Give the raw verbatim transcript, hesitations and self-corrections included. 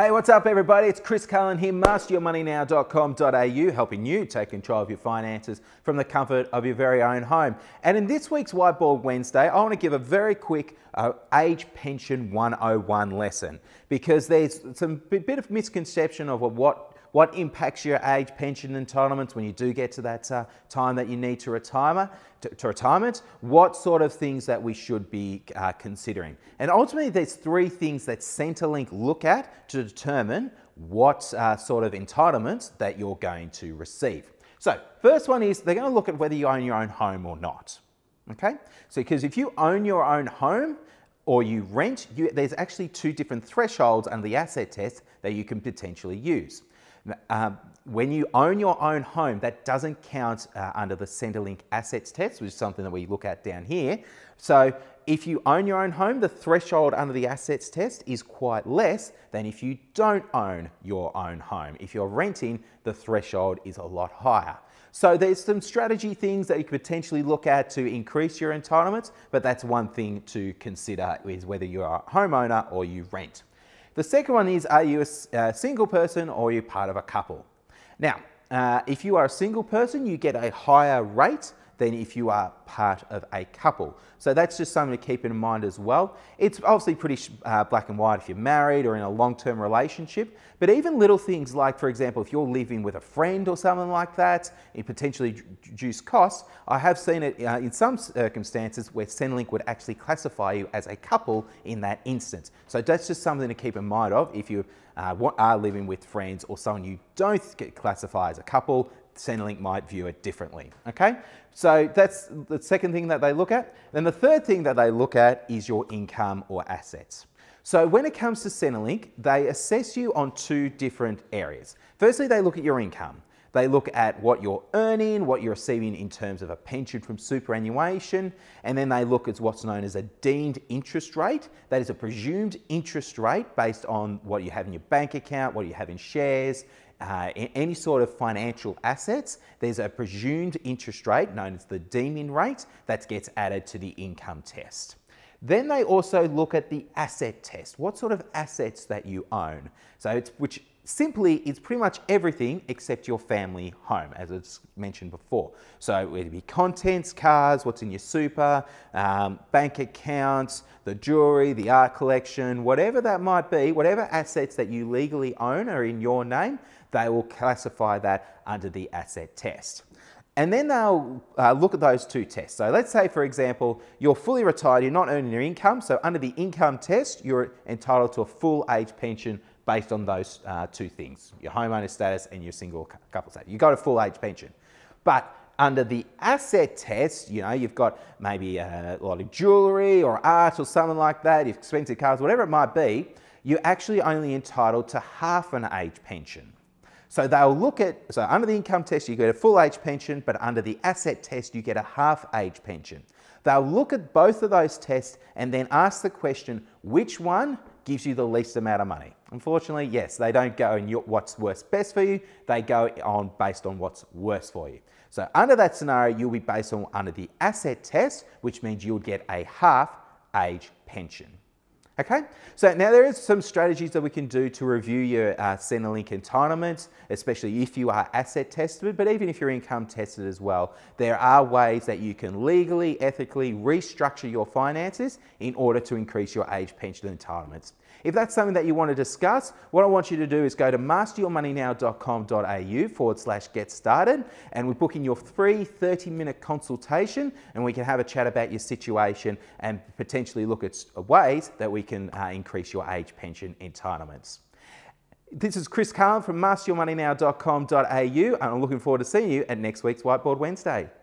Hey, what's up everybody? It's Chris Carlin here, Master Your Money Now dot com dot A U, helping you take control of your finances from the comfort of your very own home. And in this week's Whiteboard Wednesday, I want to give a very quick uh, Age Pension one oh one lesson, because there's some bit of misconception of what What impacts your age pension entitlements when you do get to that uh, time that you need to retire, to, to retirement, what sort of things that we should be uh, considering. And ultimately, there's three things that Centrelink look at to determine what uh, sort of entitlements that you're going to receive. So first one is they're going to look at whether you own your own home or not. Okay, so because if you own your own home, or you rent, you, there's actually two different thresholds under the asset test that you can potentially use. Um, when you own your own home, that doesn't count uh, under the Centrelink assets test, which is something that we look at down here. So if you own your own home, the threshold under the assets test is quite less than if you don't own your own home. If you're renting, the threshold is a lot higher. So there's some strategy things that you could potentially look at to increase your entitlements, but that's one thing to consider, is whether you're a homeowner or you rent. The second one is, are you a uh, single person or are you part of a couple? Now, uh, if you are a single person, you get a higher rate than if you are part of a couple. So that's just something to keep in mind as well. It's obviously pretty uh, black and white if you're married or in a long-term relationship, but even little things like, for example, if you're living with a friend or something like that, it potentially reduces costs. I have seen it uh, in some circumstances where Centrelink would actually classify you as a couple in that instance. So that's just something to keep in mind of if you uh, are living with friends or someone you don't get classified as a couple, Centrelink might view it differently, okay? So that's the second thing that they look at. Then the third thing that they look at is your income or assets. So when it comes to Centrelink, they assess you on two different areas. Firstly, they look at your income. They look at what you're earning, what you're receiving in terms of a pension from superannuation, and then they look at what's known as a deemed interest rate. That is a presumed interest rate based on what you have in your bank account, what you have in shares, Uh, any sort of financial assets. There's a presumed interest rate known as the deeming rate that gets added to the income test. Then they also look at the asset test, what sort of assets that you own. So it's, which simply is pretty much everything except your family home, as it's mentioned before. So it'd be contents, cars, what's in your super, um, bank accounts, the jewelry, the art collection, whatever that might be, whatever assets that you legally own are in your name, they will classify that under the asset test. And then they'll uh, look at those two tests. So let's say, for example, you're fully retired, you're not earning your income. So under the income test, you're entitled to a full age pension based on those uh, two things, your homeowner status and your single couple status. You got a full age pension. But under the asset test, you know, you've got maybe a lot of jewelry or art or something like that, expensive cars, whatever it might be, you're actually only entitled to half an age pension. So they'll look at, so under the income test, you get a full age pension, but under the asset test, you get a half age pension. They'll look at both of those tests and then ask the question, which one gives you the least amount of money? Unfortunately, yes, they don't go on your, what's worse best for you, they go on based on what's worse for you. So under that scenario, you'll be based on under the asset test, which means you'll get a half age pension. Okay, so now there is some strategies that we can do to review your uh, Centrelink entitlements, especially if you are asset tested, but even if you're income tested as well, there are ways that you can legally, ethically restructure your finances in order to increase your age pension entitlements. If that's something that you want to discuss, what I want you to do is go to master your money now dot com dot A U forward slash get started, and we're booking your free thirty minute consultation, and we can have a chat about your situation and potentially look at ways that we can can uh, increase your age pension entitlements. This is Chris Carlin from master your money now dot com dot A U, and I'm looking forward to seeing you at next week's Whiteboard Wednesday.